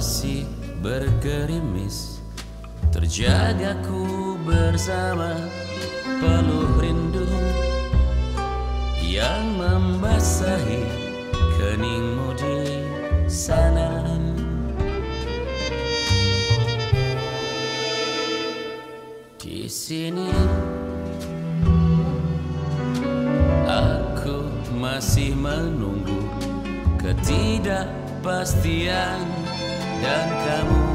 masih bergerimis, terjagaku bersama peluh rindu yang membasahi keningmu di sana. Di sini aku masih menunggu ketidakpastian, dan kamu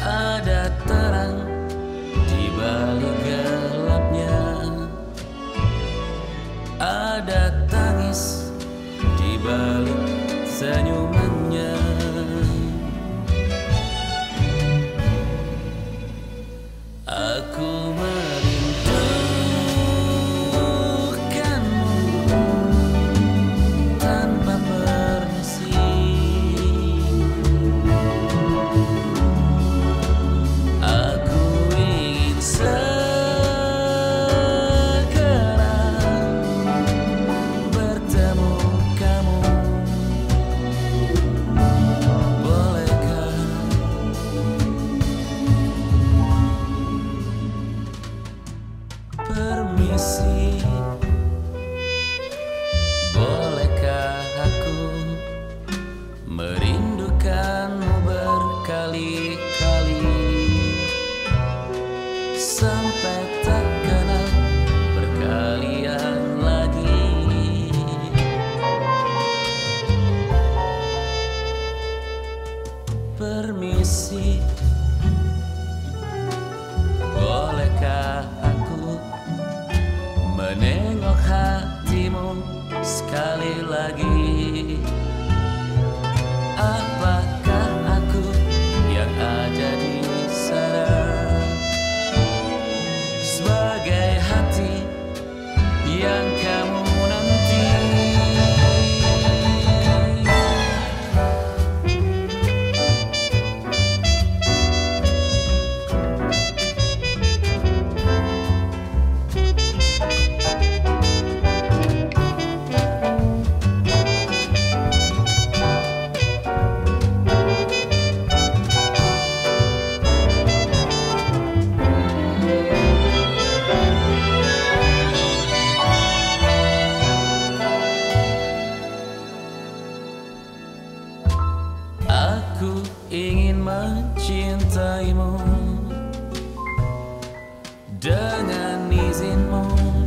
ada terang di balik gelapnya, ada tangis di balik senyumannya. Aku permisi, bolehkah aku menengok hatimu sekali lagi? Apakah aku yang ada di sana sebagai hati yang kamu nanti? Aku ingin mencintaimu dengan izinmu.